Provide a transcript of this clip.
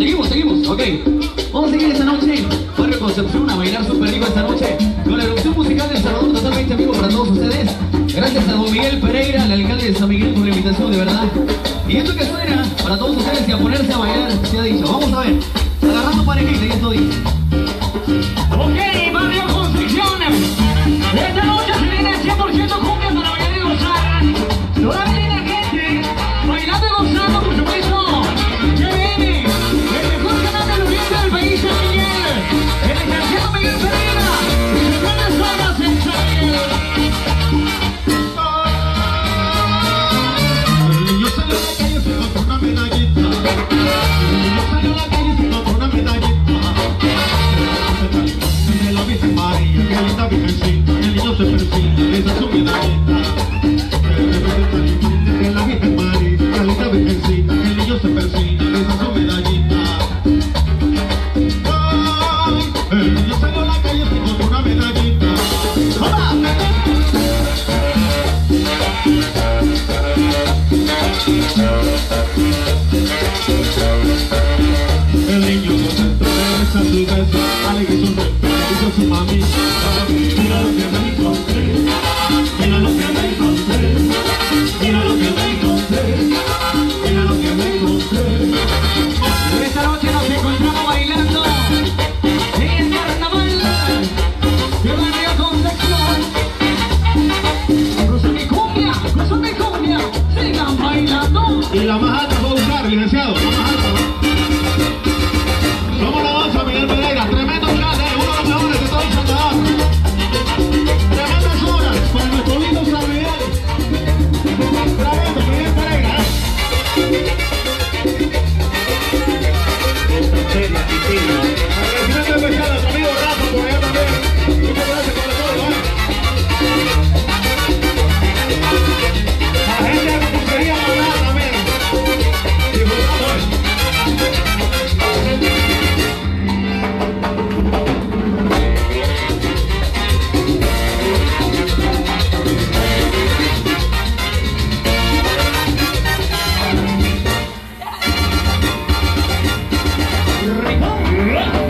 Seguimos, ok. Vamos a seguir esta noche. Barrio Concepción, a bailar súper rico esta noche. Con la erupción musical del Salvador, totalmente amigo para todos ustedes. Gracias a Don Miguel Pereira, el alcalde de San Miguel, por la invitación, de verdad. Y esto que suena para todos ustedes y a ponerse a bailar, se ha dicho. Vamos a ver, agarrando parejita, y esto dice. Ok, Barrio Concepción. Esta noche se viene 100% cumbia para bailar y gozar. Todavía tiene gente bailando y gozando, por supuesto. Right.